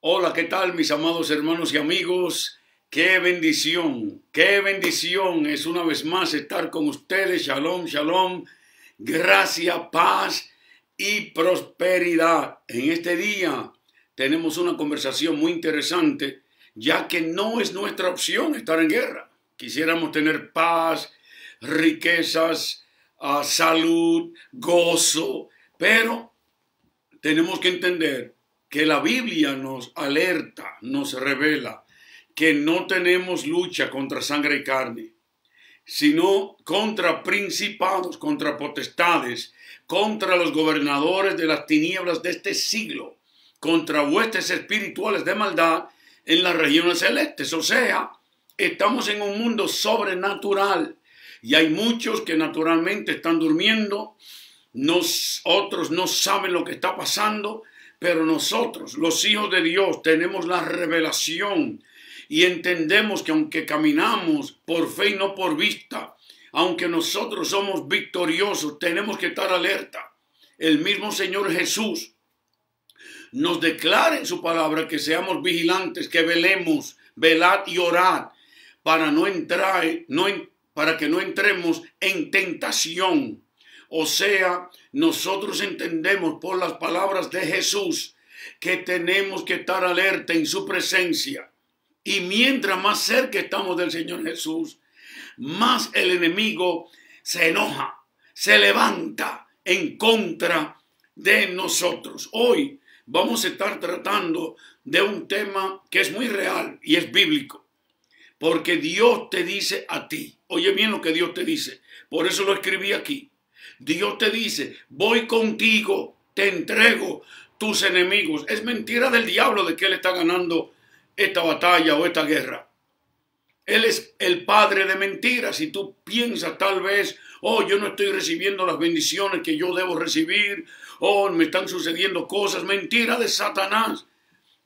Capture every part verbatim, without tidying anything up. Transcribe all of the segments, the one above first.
Hola, ¿qué tal mis amados hermanos y amigos? ¡Qué bendición! ¡Qué bendición! Es una vez más estar con ustedes. Shalom, shalom. Gracia, paz y prosperidad. En este día tenemos una conversación muy interesante, ya que no es nuestra opción estar en guerra. Quisiéramos tener paz, riquezas, salud, gozo, pero tenemos que entender que la Biblia nos alerta, nos revela que no tenemos lucha contra sangre y carne, sino contra principados, contra potestades, contra los gobernadores de las tinieblas de este siglo, contra huestes espirituales de maldad en las regiones celestes. O sea, estamos en un mundo sobrenatural y hay muchos que naturalmente están durmiendo, nos, otros no saben lo que está pasando, pero nosotros, los hijos de Dios, tenemos la revelación y entendemos que aunque caminamos por fe y no por vista, aunque nosotros somos victoriosos, tenemos que estar alerta. El mismo Señor Jesús nos declara en su palabra que seamos vigilantes, que velemos, velad y orad, para, no entrar, no, para que no entremos en tentación. O sea, nosotros entendemos por las palabras de Jesús que tenemos que estar alerta en su presencia. Y mientras más cerca estamos del Señor Jesús, más el enemigo se enoja, se levanta en contra de nosotros. Hoy vamos a estar tratando de un tema que es muy real y es bíblico. Porque Dios te dice a ti, oye bien lo que Dios te dice, por eso lo escribí aquí. Dios te dice, voy contigo, te entrego tus enemigos. Es mentira del diablo de que él está ganando esta batalla o esta guerra. Él es el padre de mentiras. Si tú piensas tal vez, oh, yo no estoy recibiendo las bendiciones que yo debo recibir, oh, me están sucediendo cosas. Mentira de Satanás.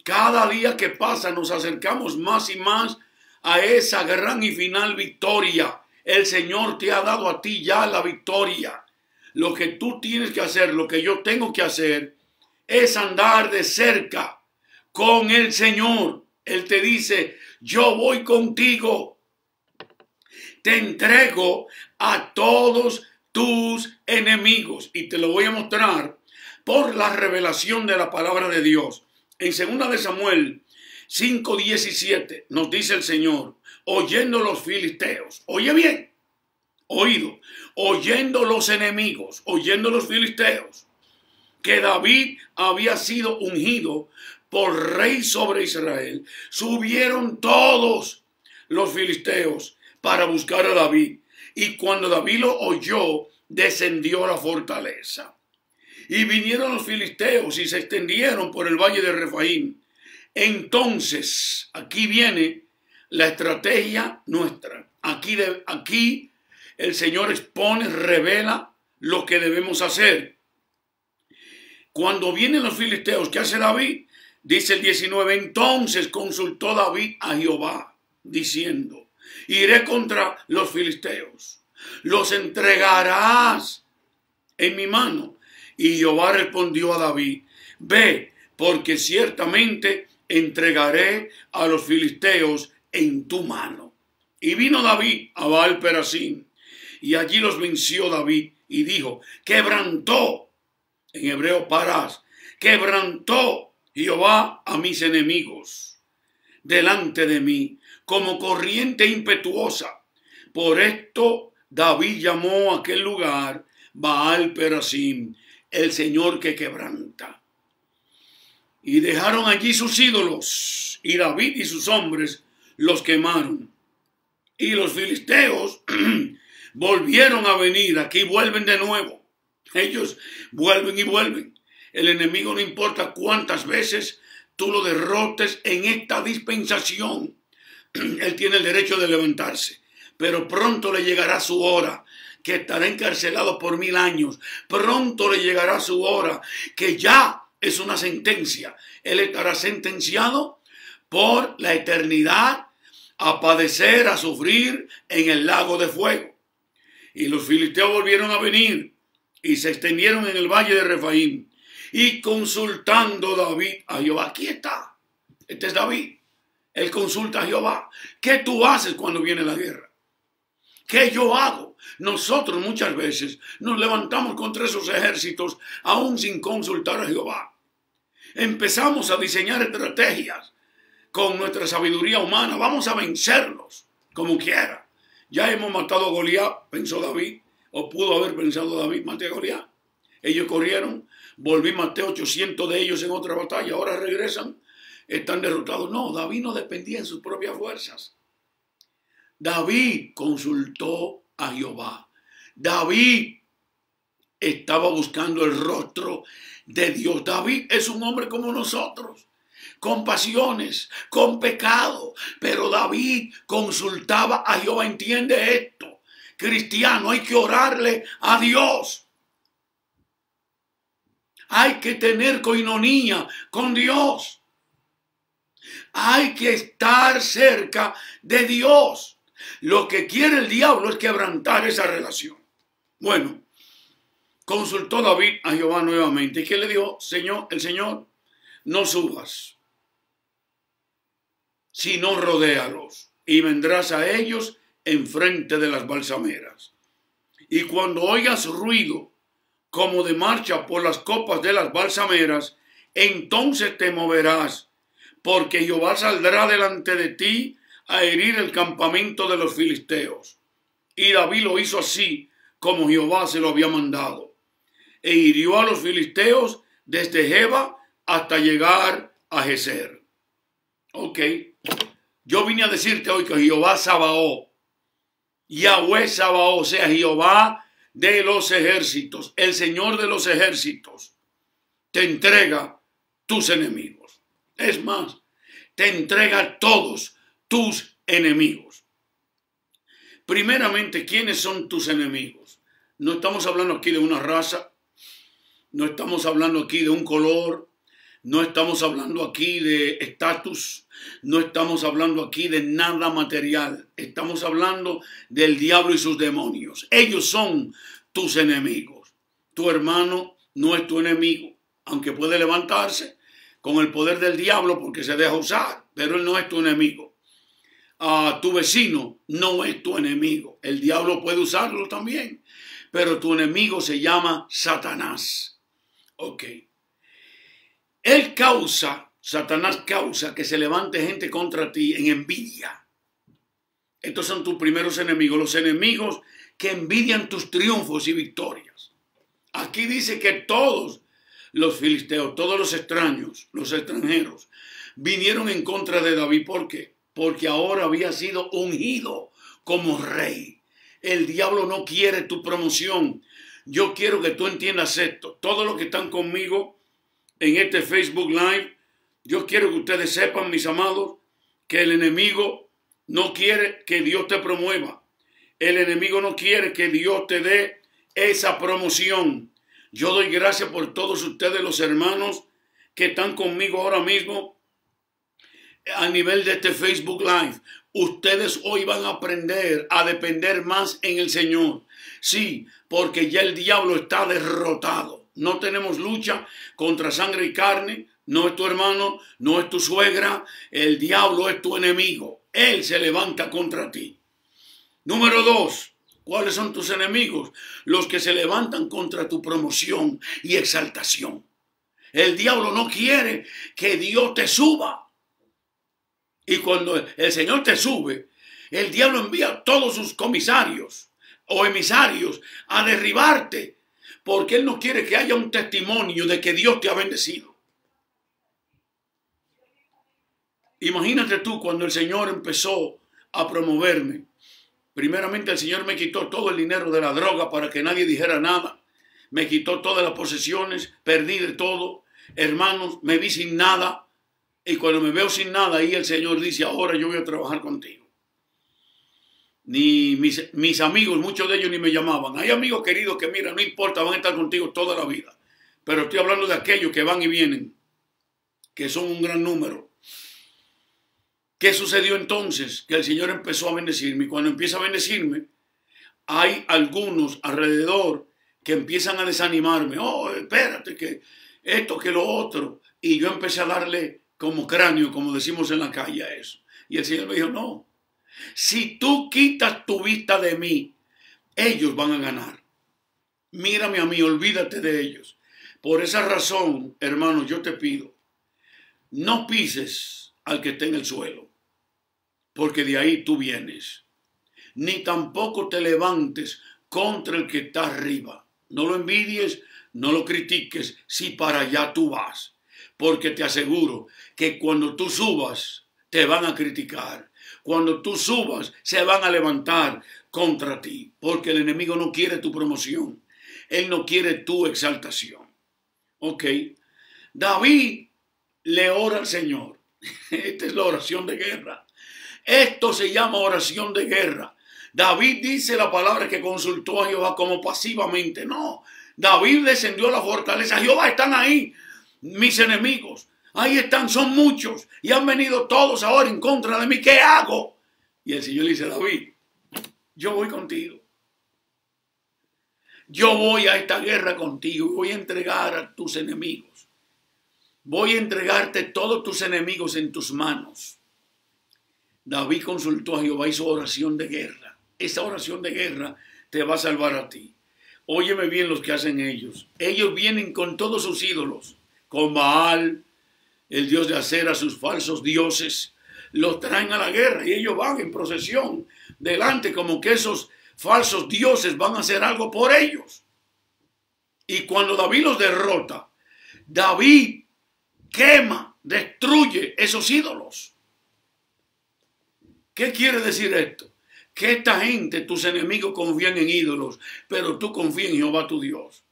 Cada día que pasa nos acercamos más y más a esa gran y final victoria. El Señor te ha dado a ti ya la victoria. Lo que tú tienes que hacer, lo que yo tengo que hacer, es andar de cerca con el Señor. Él te dice, yo voy contigo. Te entrego a todos tus enemigos. Y te lo voy a mostrar por la revelación de la palabra de Dios. En segunda de Samuel cinco diecisiete nos dice el Señor, oyendo los filisteos. Oye bien. Oído, oyendo los enemigos, oyendo los filisteos, que David había sido ungido por rey sobre Israel, subieron todos los filisteos para buscar a David. Y cuando David lo oyó, descendió a la fortaleza. Y vinieron los filisteos y se extendieron por el valle de Refaim. Entonces, aquí viene la estrategia nuestra. Aquí, de, aquí. El Señor expone, revela lo que debemos hacer. Cuando vienen los filisteos, ¿qué hace David? Dice el diecinueve, entonces consultó David a Jehová, diciendo, iré contra los filisteos, los entregarás en mi mano. Y Jehová respondió a David, ve, porque ciertamente entregaré a los filisteos en tu mano. Y vino David a Baal-perazim. Y allí los venció David y dijo, quebrantó, en hebreo parás, quebrantó Jehová a mis enemigos delante de mí, como corriente impetuosa. Por esto David llamó a aquel lugar Baal-perazim, el Señor que quebranta. Y dejaron allí sus ídolos, y David y sus hombres los quemaron. Y los filisteos volvieron a venir, aquí vuelven de nuevo. Ellos vuelven y vuelven. El enemigo no importa cuántas veces tú lo derrotes en esta dispensación. Él tiene el derecho de levantarse, pero pronto le llegará su hora, que estará encarcelado por mil años. Pronto le llegará su hora, que ya es una sentencia. Él estará sentenciado por la eternidad a padecer, a sufrir en el lago de fuego. Y los filisteos volvieron a venir y se extendieron en el valle de Refaim. Y consultando David a Jehová, aquí está Este es David. Él consulta a Jehová. ¿Qué tú haces cuando viene la guerra? ¿Qué yo hago? Nosotros muchas veces nos levantamos contra esos ejércitos aún sin consultar a Jehová. Empezamos a diseñar estrategias con nuestra sabiduría humana. Vamos a vencerlos como quiera. Ya hemos matado a Goliat, pensó David, o pudo haber pensado David, maté a Goliat. Ellos corrieron, volví, maté ochocientos de ellos en otra batalla, ahora regresan, están derrotados. No, David no dependía de sus propias fuerzas. David consultó a Jehová. David estaba buscando el rostro de Dios. David es un hombre como nosotros, con pasiones, con pecado, pero David consultaba a Jehová. Entiende esto, cristiano, hay que orarle a Dios. Hay que tener coinonía con Dios. Hay que estar cerca de Dios. Lo que quiere el diablo es quebrantar esa relación. Bueno, consultó David a Jehová nuevamente. ¿Y qué le dijo? Señor, el Señor, no subas, sino rodéalos y vendrás a ellos enfrente de las balsameras. Y cuando oigas ruido como de marcha por las copas de las balsameras, entonces te moverás, porque Jehová saldrá delante de ti a herir el campamento de los filisteos. Y David lo hizo así como Jehová se lo había mandado, e hirió a los filisteos desde Geba hasta llegar a Gezer. Ok, yo vine a decirte hoy que Jehová Sabaoth, Yahweh Sabaoth, o sea, Jehová de los ejércitos, el Señor de los ejércitos, te entrega tus enemigos. Es más, te entrega todos tus enemigos. Primeramente, ¿quiénes son tus enemigos? No estamos hablando aquí de una raza, no estamos hablando aquí de un color, no estamos hablando aquí de estatus, no estamos hablando aquí de nada material. Estamos hablando del diablo y sus demonios. Ellos son tus enemigos. Tu hermano no es tu enemigo, aunque puede levantarse con el poder del diablo porque se deja usar, pero él no es tu enemigo. Ah, tu vecino no es tu enemigo. El diablo puede usarlo también, pero tu enemigo se llama Satanás. Ok. Él causa, Satanás causa que se levante gente contra ti en envidia. Estos son tus primeros enemigos, los enemigos que envidian tus triunfos y victorias. Aquí dice que todos los filisteos, todos los extraños, los extranjeros, vinieron en contra de David. ¿Por qué? Porque ahora había sido ungido como rey. El diablo no quiere tu promoción. Yo quiero que tú entiendas esto. Todos los que están conmigo en este Facebook Live, yo quiero que ustedes sepan, mis amados, que el enemigo no quiere que Dios te promueva. El enemigo no quiere que Dios te dé esa promoción. Yo doy gracias por todos ustedes, los hermanos que están conmigo ahora mismo a nivel de este Facebook Live. Ustedes hoy van a aprender a depender más en el Señor. Sí, porque ya el diablo está derrotado. No tenemos lucha contra sangre y carne. No es tu hermano, no es tu suegra. El diablo es tu enemigo. Él se levanta contra ti. Número dos, ¿cuáles son tus enemigos? Los que se levantan contra tu promoción y exaltación. El diablo no quiere que Dios te suba. Y cuando el Señor te sube, el diablo envía a todos sus comisarios o emisarios a derribarte. Porque él no quiere que haya un testimonio de que Dios te ha bendecido. Imagínate tú cuando el Señor empezó a promoverme. Primeramente el Señor me quitó todo el dinero de la droga para que nadie dijera nada. Me quitó todas las posesiones, perdí de todo. Hermanos, me vi sin nada. Y cuando me veo sin nada, ahí el Señor dice, ahora yo voy a trabajar contigo. Ni mis, mis amigos, muchos de ellos ni me llamaban. Hay amigos queridos que, mira, no importa, van a estar contigo toda la vida. Pero estoy hablando de aquellos que van y vienen, que son un gran número. ¿Qué sucedió entonces? Que el Señor empezó a bendecirme. Y cuando empieza a bendecirme, hay algunos alrededor que empiezan a desanimarme. Oh, espérate, que esto, que lo otro. Y yo empecé a darle como cráneo, como decimos en la calle eso. Y el Señor me dijo, no, si tú quitas tu vista de mí, ellos van a ganar. Mírame a mí, olvídate de ellos. Por esa razón, hermano, yo te pido, no pises al que esté en el suelo, porque de ahí tú vienes. Ni tampoco te levantes contra el que está arriba. No lo envidies, no lo critiques, si para allá tú vas. Porque te aseguro que cuando tú subas, te van a criticar. Cuando tú subas, se van a levantar contra ti. Porque el enemigo no quiere tu promoción. Él no quiere tu exaltación. Ok. David le ora al Señor. Esta es la oración de guerra. Esto se llama oración de guerra. David dice la palabra que consultó a Jehová como pasivamente. No, David descendió a la fortaleza. Jehová, están ahí mis enemigos. Ahí están, son muchos. Y han venido todos ahora en contra de mí. ¿Qué hago? Y el Señor le dice, David, yo voy contigo. Yo voy a esta guerra contigo. Y voy a entregar a tus enemigos. Voy a entregarte todos tus enemigos en tus manos. David consultó a Jehová, hizo oración de guerra. Esa oración de guerra te va a salvar a ti. Óyeme bien los que hacen ellos. Ellos vienen con todos sus ídolos, con Baal, el dios de Acera, sus falsos dioses. Los traen a la guerra y ellos van en procesión delante como que esos falsos dioses van a hacer algo por ellos. Y cuando David los derrota, David quema, destruye esos ídolos. ¿Qué quiere decir esto? Que esta gente, tus enemigos, confían en ídolos, pero tú confía en Jehová tu Dios.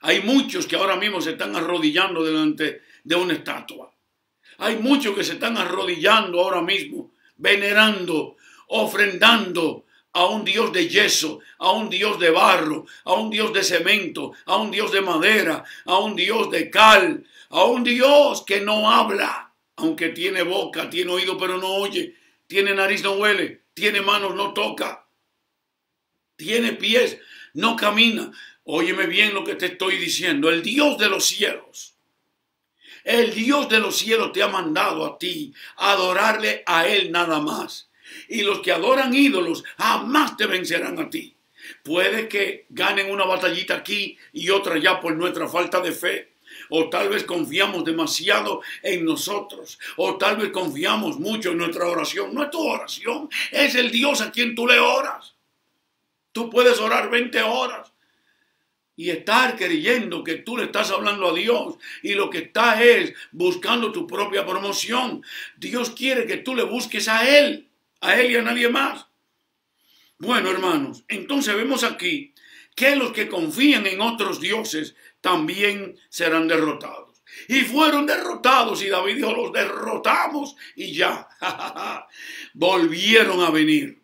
Hay muchos que ahora mismo se están arrodillando delante de una estatua. Hay muchos que se están arrodillando ahora mismo, venerando, ofrendando a un Dios de yeso, a un Dios de barro, a un Dios de cemento, a un Dios de madera, a un Dios de cal, a un Dios que no habla, aunque tiene boca, tiene oído, pero no oye. Tiene nariz, no huele. Tiene manos, no toca. Tiene pies, no camina. Óyeme bien lo que te estoy diciendo. El Dios de los cielos. El Dios de los cielos te ha mandado a ti a adorarle a Él nada más. Y los que adoran ídolos jamás te vencerán a ti. Puede que ganen una batallita aquí y otra allá por nuestra falta de fe. O tal vez confiamos demasiado en nosotros. O tal vez confiamos mucho en nuestra oración. No es tu oración. Es el Dios a quien tú le oras. Tú puedes orar veinte horas. Y estar creyendo que tú le estás hablando a Dios. Y lo que estás es buscando tu propia promoción. Dios quiere que tú le busques a Él. A Él y a nadie más. Bueno, hermanos. Entonces vemos aquí que los que confían en otros dioses también serán derrotados. Y fueron derrotados. Y David dijo, los derrotamos y ya. Volvieron a venir.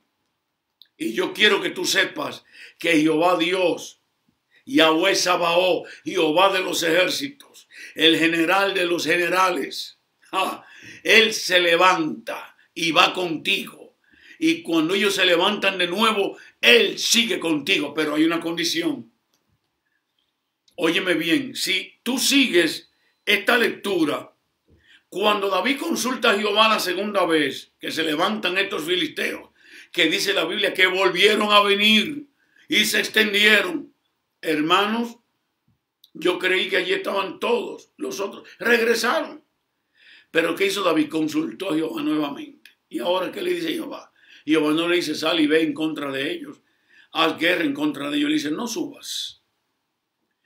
Y yo quiero que tú sepas que Jehová Dios, Yahweh Sabaoth, Jehová de los ejércitos, el general de los generales, ¡ja! Él se levanta y va contigo. Y cuando ellos se levantan de nuevo, Él sigue contigo. Pero hay una condición. Óyeme bien, si tú sigues esta lectura, cuando David consulta a Jehová la segunda vez que se levantan estos filisteos, que dice la Biblia que volvieron a venir y se extendieron. Hermanos, yo creí que allí estaban todos los otros. Regresaron. Pero ¿qué hizo David? Consultó a Jehová nuevamente. ¿Y ahora qué le dice Jehová? Jehová no le dice, sal y ve en contra de ellos. Haz guerra en contra de ellos. Le dice, no subas,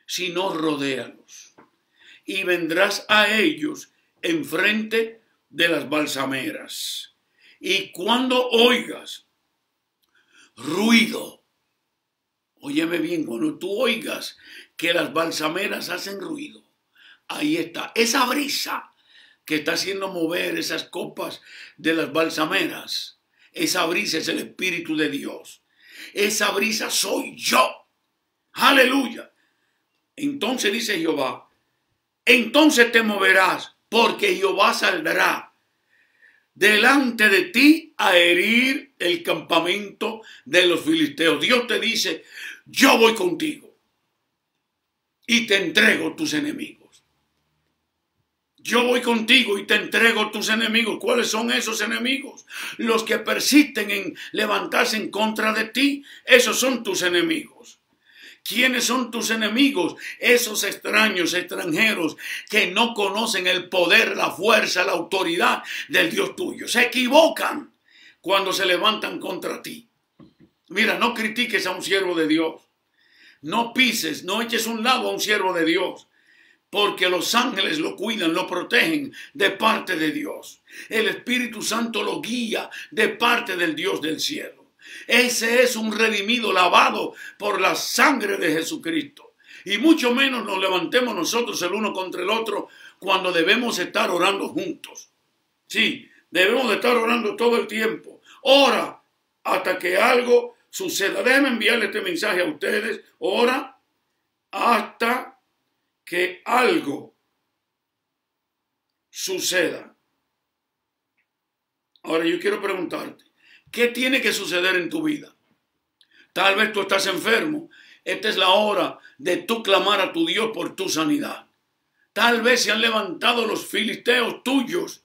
sino rodéalos, y vendrás a ellos enfrente de las balsameras. Y cuando oigas ruido, óyeme bien, cuando tú oigas que las balsameras hacen ruido, ahí está, esa brisa que está haciendo mover esas copas de las balsameras, esa brisa es el Espíritu de Dios, esa brisa soy yo, aleluya. Entonces dice Jehová, entonces te moverás, porque Jehová saldrá delante de ti a herir el campamento de los filisteos. Dios te dice, yo voy contigo y te entrego tus enemigos. Yo voy contigo y te entrego tus enemigos. ¿Cuáles son esos enemigos? Los que persisten en levantarse en contra de ti. Esos son tus enemigos. ¿Quiénes son tus enemigos? Esos extraños, extranjeros que no conocen el poder, la fuerza, la autoridad del Dios tuyo. Se equivocan cuando se levantan contra ti. Mira, no critiques a un siervo de Dios. No pises, no eches un lado a un siervo de Dios. Porque los ángeles lo cuidan, lo protegen de parte de Dios. El Espíritu Santo lo guía de parte del Dios del cielo. Ese es un redimido lavado por la sangre de Jesucristo. Y mucho menos nos levantemos nosotros el uno contra el otro cuando debemos estar orando juntos. Sí, debemos de estar orando todo el tiempo. Ora hasta que algo suceda. Déjenme enviarle este mensaje a ustedes. Ora hasta que algo suceda. Ahora yo quiero preguntarte, ¿qué tiene que suceder en tu vida? Tal vez tú estás enfermo. Esta es la hora de tú clamar a tu Dios por tu sanidad. Tal vez se han levantado los filisteos tuyos.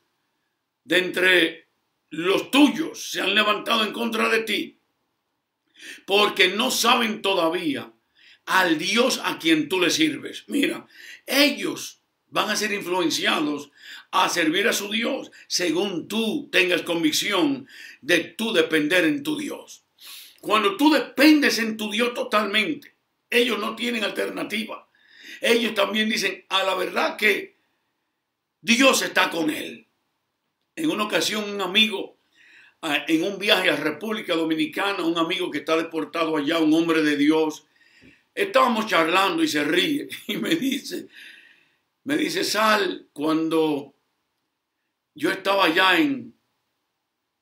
De entre los tuyos se han levantado en contra de ti. Porque no saben todavía al Dios a quien tú le sirves. Mira, ellos van a ser influenciados a servir a su Dios según tú tengas convicción de tú depender en tu Dios. Cuando tú dependes en tu Dios totalmente, ellos no tienen alternativa. Ellos también dicen a la verdad que Dios está con él. En una ocasión un amigo, en un viaje a República Dominicana, un amigo que está deportado allá, un hombre de Dios, estábamos charlando y se ríe y me dice, me dice, Sal, cuando yo estaba allá en,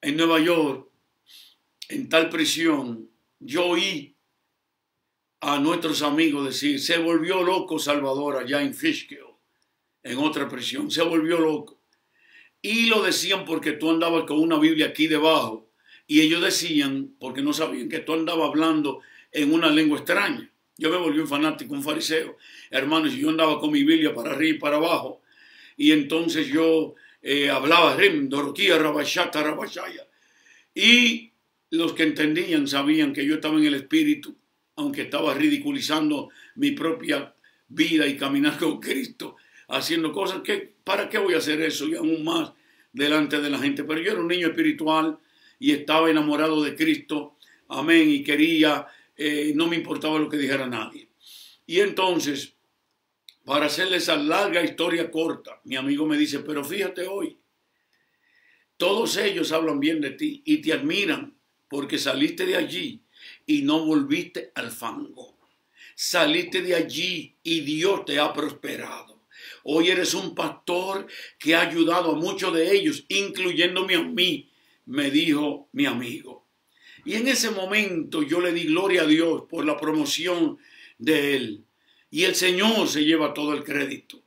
en Nueva York, en tal prisión, yo oí a nuestros amigos decir, se volvió loco Salvador allá en Fishkill, en otra prisión, se volvió loco. Y lo decían porque tú andabas con una Biblia aquí debajo y ellos decían, porque no sabían que tú andabas hablando en una lengua extraña. Yo me volví un fanático, un fariseo. Hermanos, yo andaba con mi Biblia para arriba y para abajo. Y entonces yo eh, hablaba Rim, Doroquía, Rabashata, Rabashaya. Y los que entendían sabían que yo estaba en el Espíritu, aunque estaba ridiculizando mi propia vida y caminar con Cristo, haciendo cosas que, ¿para qué voy a hacer eso? Y aún más delante de la gente. Pero yo era un niño espiritual y estaba enamorado de Cristo. Amén. Y quería... Eh, no me importaba lo que dijera nadie. Y entonces, para hacerle esa larga historia corta, mi amigo me dice, pero fíjate hoy, todos ellos hablan bien de ti y te admiran porque saliste de allí y no volviste al fango. Saliste de allí y Dios te ha prosperado. Hoy eres un pastor que ha ayudado a muchos de ellos, incluyéndome a mí, me dijo mi amigo. Y en ese momento yo le di gloria a Dios por la promoción de él. Y el Señor se lleva todo el crédito.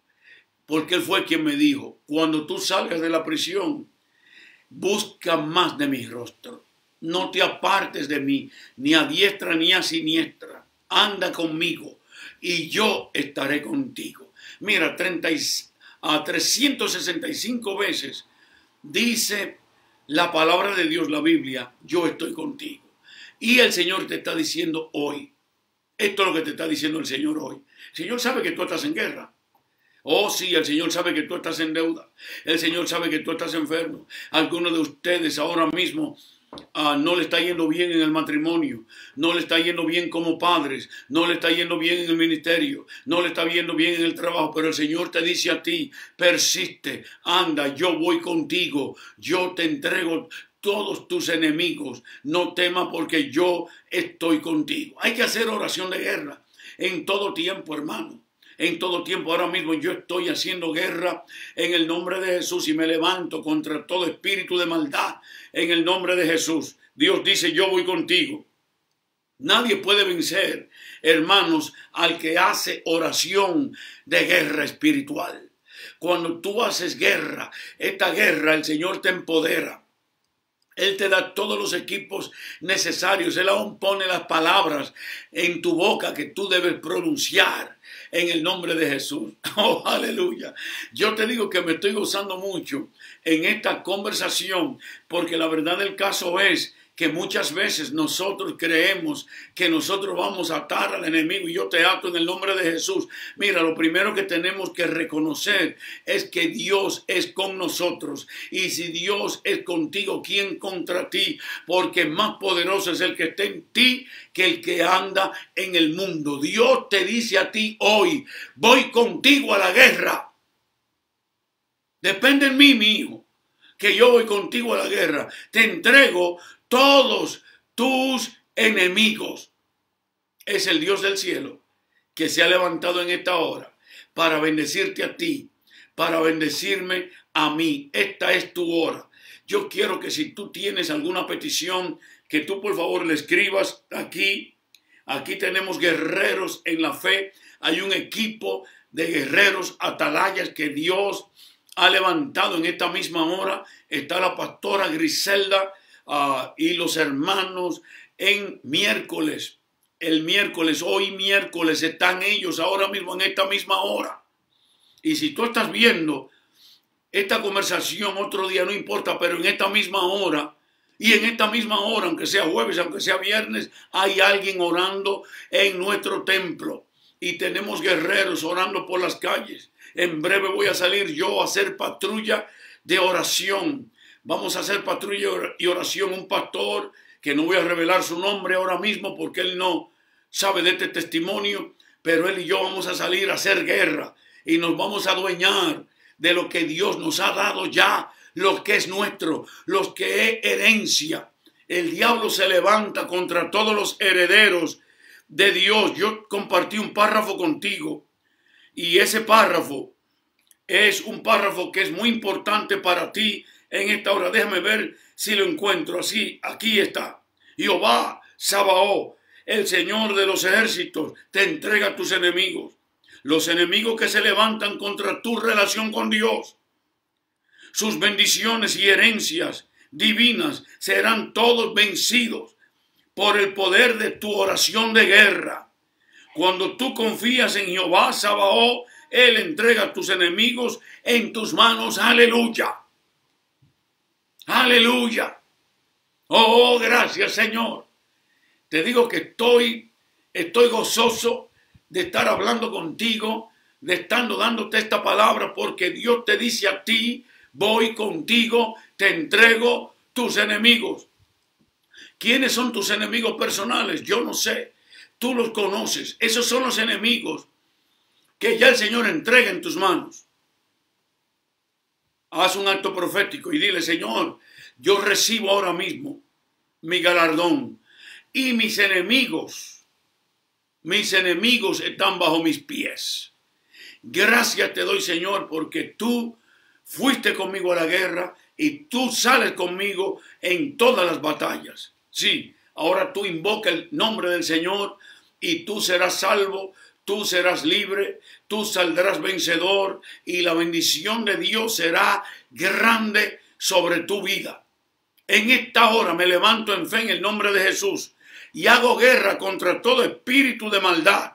Porque él fue quien me dijo, cuando tú salgas de la prisión, busca más de mi rostro. No te apartes de mí, ni a diestra ni a siniestra. Anda conmigo y yo estaré contigo. Mira, treinta y, a trescientas sesenta y cinco veces dice la palabra de Dios, la Biblia, yo estoy contigo. Y el Señor te está diciendo hoy, esto es lo que te está diciendo el Señor hoy. El Señor sabe que tú estás en guerra. Oh sí, el Señor sabe que tú estás en deuda. El Señor sabe que tú estás enfermo. Algunos de ustedes ahora mismo uh, no le está yendo bien en el matrimonio. No le está yendo bien como padres. No le está yendo bien en el ministerio. No le está yendo bien en el trabajo. Pero el Señor te dice a ti, persiste, anda, yo voy contigo. Yo te entrego todos tus enemigos. No temas porque yo estoy contigo. Hay que hacer oración de guerra en todo tiempo, hermano. En todo tiempo, ahora mismo yo estoy haciendo guerra en el nombre de Jesús y me levanto contra todo espíritu de maldad en el nombre de Jesús. Dios dice, yo voy contigo. Nadie puede vencer, hermanos, al que hace oración de guerra espiritual. Cuando tú haces guerra, esta guerra, el Señor te empodera. Él te da todos los equipos necesarios. Él aún pone las palabras en tu boca que tú debes pronunciar. en el nombre de Jesús. Oh, aleluya. Yo te digo que me estoy gozando mucho en esta conversación, porque la verdad del caso es que muchas veces nosotros creemos que nosotros vamos a atar al enemigo, y yo te ato en el nombre de Jesús. Mira, lo primero que tenemos que reconocer es que Dios es con nosotros, y si Dios es contigo, ¿quién contra ti? Porque más poderoso es el que está en ti que el que anda en el mundo. Dios te dice a ti hoy: voy contigo a la guerra. Depende de mí, mi hijo, que yo voy contigo a la guerra. Te entrego todos tus enemigos. Es el Dios del cielo que se ha levantado en esta hora para bendecirte a ti, para bendecirme a mí. Esta es tu hora. Yo quiero que si tú tienes alguna petición, que tú por favor le escribas aquí. Aquí tenemos guerreros en la fe. Hay un equipo de guerreros atalayas que Dios ha levantado en esta misma hora. Está la pastora Griselda Uh, y los hermanos en miércoles, el miércoles, hoy miércoles, están ellos ahora mismo en esta misma hora. Y si tú estás viendo esta conversación otro día, no importa, pero en esta misma hora, y en esta misma hora, aunque sea jueves, aunque sea viernes, hay alguien orando en nuestro templo. Y tenemos guerreros orando por las calles. En breve voy a salir yo a hacer patrulla de oración. Vamos a hacer patrulla y oración. Un pastor, que no voy a revelar su nombre ahora mismo porque él no sabe de este testimonio, pero él y yo vamos a salir a hacer guerra y nos vamos a adueñar de lo que Dios nos ha dado ya, lo que es nuestro, lo que es herencia. El diablo se levanta contra todos los herederos de Dios. Yo compartí un párrafo contigo, y ese párrafo es un párrafo que es muy importante para ti en esta hora. Déjame ver si lo encuentro. Así, aquí está. Jehová Tsabaot, el Señor de los ejércitos, te entrega a tus enemigos. Los enemigos que se levantan contra tu relación con Dios. Sus bendiciones y herencias divinas serán todos vencidos por el poder de tu oración de guerra. Cuando tú confías en Jehová Tsabaot, Él entrega a tus enemigos en tus manos. Aleluya. Aleluya. Oh, gracias, Señor. Te digo que estoy, estoy gozoso de estar hablando contigo, de estando dándote esta palabra, porque Dios te dice a ti: voy contigo, te entrego tus enemigos. ¿Quiénes son tus enemigos personales? Yo no sé. Tú los conoces. Esos son los enemigos que ya el Señor entrega en tus manos. Haz un acto profético y dile: Señor, yo recibo ahora mismo mi galardón, y mis enemigos, mis enemigos están bajo mis pies. Gracias te doy, Señor, porque tú fuiste conmigo a la guerra y tú sales conmigo en todas las batallas. Sí, ahora tú invoca el nombre del Señor y tú serás salvo. Tú serás libre, tú saldrás vencedor, y la bendición de Dios será grande sobre tu vida. En esta hora me levanto en fe en el nombre de Jesús y hago guerra contra todo espíritu de maldad,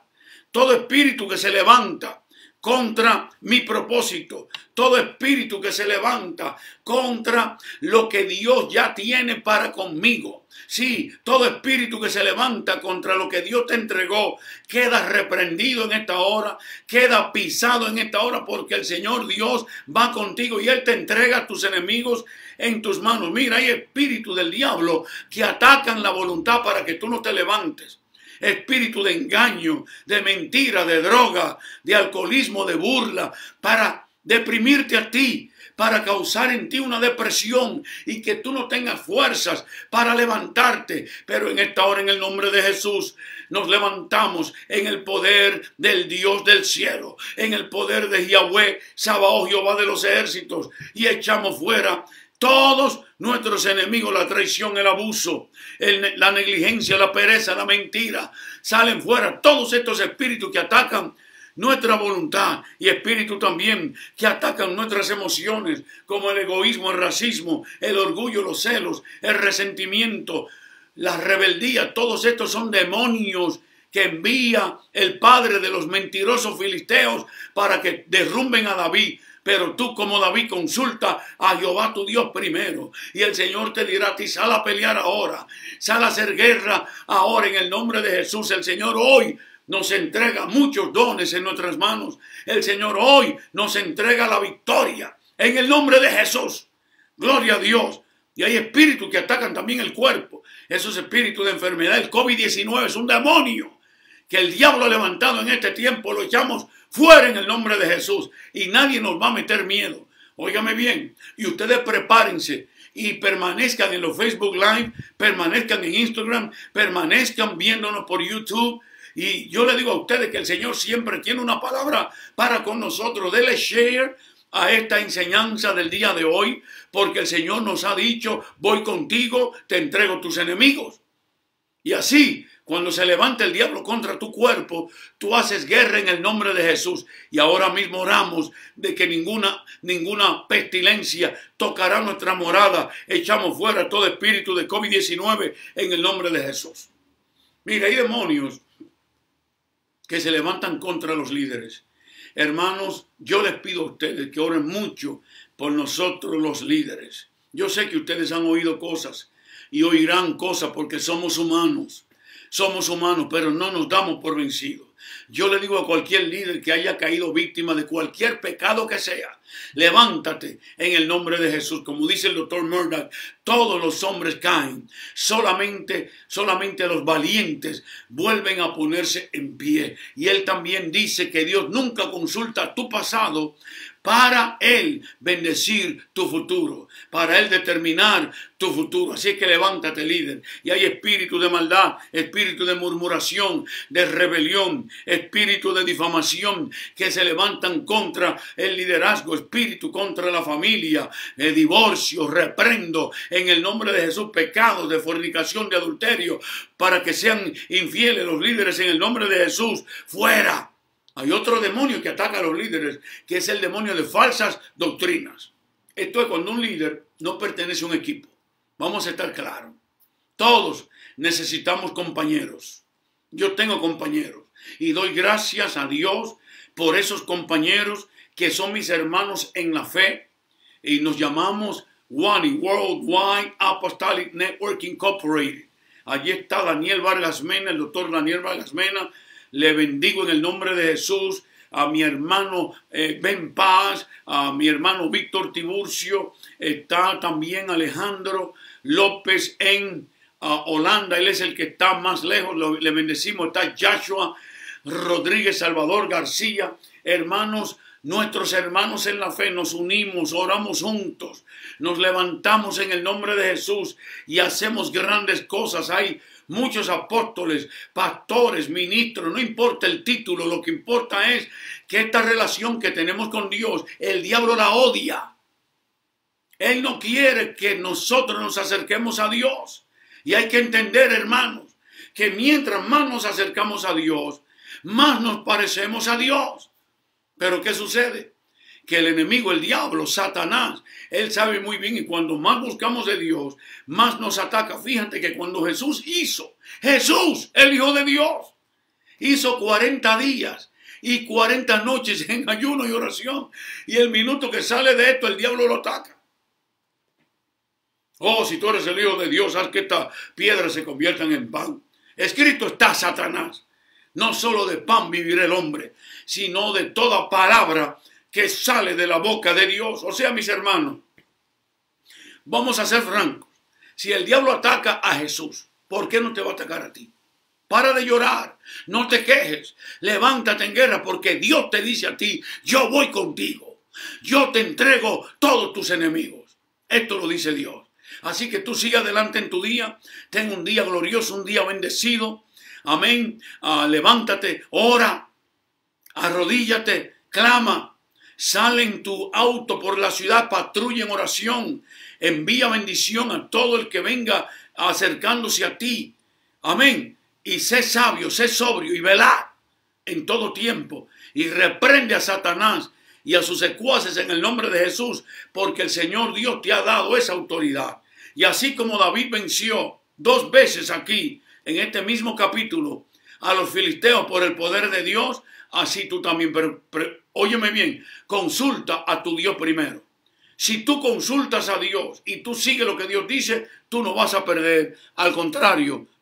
todo espíritu que se levanta contra mi propósito, todo espíritu que se levanta contra lo que Dios ya tiene para conmigo. Sí, todo espíritu que se levanta contra lo que Dios te entregó queda reprendido en esta hora, queda pisado en esta hora, porque el Señor Dios va contigo y Él te entrega a tus enemigos en tus manos. Mira, hay espíritus del diablo que atacan la voluntad para que tú no te levantes. Espíritu de engaño, de mentira, de droga, de alcoholismo, de burla, para deprimirte a ti, para causar en ti una depresión y que tú no tengas fuerzas para levantarte. Pero en esta hora, en el nombre de Jesús, nos levantamos en el poder del Dios del cielo, en el poder de Yahweh Tsabaot, Jehová de los ejércitos, y echamos fuera todos nuestros enemigos. La traición, el abuso, el, la negligencia, la pereza, la mentira. Salen fuera todos estos espíritus que atacan nuestra voluntad, y espíritus también que atacan nuestras emociones, como el egoísmo, el racismo, el orgullo, los celos, el resentimiento, la rebeldía. Todos estos son demonios que envía el padre de los mentirosos filisteos para que derrumben a David. Pero tú, como David, consulta a Jehová tu Dios primero. Y el Señor te dirá a ti, sal a pelear ahora, sal a hacer guerra ahora en el nombre de Jesús. El Señor hoy nos entrega muchos dones en nuestras manos. El Señor hoy nos entrega la victoria en el nombre de Jesús. Gloria a Dios. Y hay espíritus que atacan también el cuerpo. Esos espíritus de enfermedad. El COVID diecinueve es un demonio que el diablo ha levantado en este tiempo. Lo echamos fuera en el nombre de Jesús. Y nadie nos va a meter miedo. Óigame bien. Y ustedes prepárense. Y permanezcan en los Facebook Live. Permanezcan en Instagram. Permanezcan viéndonos por YouTube. Y yo le digo a ustedes que el Señor siempre tiene una palabra para con nosotros. Dele share a esta enseñanza del día de hoy, porque el Señor nos ha dicho, voy contigo, te entrego tus enemigos. Y así, cuando se levanta el diablo contra tu cuerpo, tú haces guerra en el nombre de Jesús. Y ahora mismo oramos de que ninguna, ninguna pestilencia tocará nuestra morada. Echamos fuera todo espíritu de COVID diecinueve en el nombre de Jesús. Mira, hay demonios que se levantan contra los líderes. Hermanos, yo les pido a ustedes que oren mucho por nosotros los líderes. Yo sé que ustedes han oído cosas y oirán cosas porque somos humanos. Somos humanos, pero no nos damos por vencidos. Yo le digo a cualquier líder que haya caído víctima de cualquier pecado que sea, levántate en el nombre de Jesús. Como dice el doctor Murdoch, todos los hombres caen, solamente, solamente los valientes vuelven a ponerse en pie. Y él también dice que Dios nunca consulta tu pasado para él bendecir tu futuro, para él determinar tu futuro. Así que levántate, líder. Y hay espíritu de maldad, espíritu de murmuración, de rebelión, espíritu de difamación que se levantan contra el liderazgo, espíritu contra la familia, el divorcio, reprendo en el nombre de Jesús, pecados de fornicación, de adulterio, para que sean infieles los líderes en el nombre de Jesús, fuera. Hay otro demonio que ataca a los líderes, que es el demonio de falsas doctrinas. Esto es cuando un líder no pertenece a un equipo. Vamos a estar claros. Todos necesitamos compañeros. Yo tengo compañeros y doy gracias a Dios por esos compañeros que son mis hermanos en la fe. Y nos llamamos W A N I, Worldwide Apostolic Network Incorporated. Allí está Daniel Vargas Mena, el doctor Daniel Vargas Mena. Le bendigo en el nombre de Jesús a mi hermano eh, Ben Paz, a mi hermano Víctor Tiburcio. Está también Alejandro López en uh, Holanda. Él es el que está más lejos. Lo, le bendecimos. Está Joshua Rodríguez, Salvador García. Hermanos, nuestros hermanos en la fe, nos unimos, oramos juntos, nos levantamos en el nombre de Jesús y hacemos grandes cosas. Hay muchos apóstoles, pastores, ministros, no importa el título, lo que importa es que esta relación que tenemos con Dios, el diablo la odia. Él no quiere que nosotros nos acerquemos a Dios. Y hay que entender, hermanos, que mientras más nos acercamos a Dios, más nos parecemos a Dios. Pero ¿qué sucede? Que el enemigo, el diablo, Satanás, él sabe muy bien, y cuando más buscamos de Dios, más nos ataca. Fíjate que cuando Jesús hizo, Jesús, el Hijo de Dios, hizo cuarenta días y cuarenta noches en ayuno y oración. Y el minuto que sale de esto, el diablo lo ataca. Oh, si tú eres el Hijo de Dios, haz que estas piedras se conviertan en pan. Escrito está, Satanás. No solo de pan vivirá el hombre, sino de toda palabra que sale de la boca de Dios. O sea, mis hermanos, vamos a ser francos. Si el diablo ataca a Jesús, ¿por qué no te va a atacar a ti? Para de llorar, no te quejes, levántate en guerra, porque Dios te dice a ti, yo voy contigo, yo te entrego todos tus enemigos. Esto lo dice Dios. Así que tú sigue adelante en tu día, ten un día glorioso, un día bendecido. Amén. Ah, levántate, ora, arrodíllate, clama, sale en tu auto por la ciudad, patrulla en oración, envía bendición a todo el que venga acercándose a ti. Amén. Y sé sabio, sé sobrio y velad en todo tiempo y reprende a Satanás y a sus secuaces en el nombre de Jesús, porque el Señor Dios te ha dado esa autoridad. Y así como David venció dos veces aquí, en este mismo capítulo, a los filisteos por el poder de Dios, así tú también, pero, pero óyeme bien, consulta a tu Dios primero. Si tú consultas a Dios y tú sigues lo que Dios dice, tú no vas a perder, al contrario,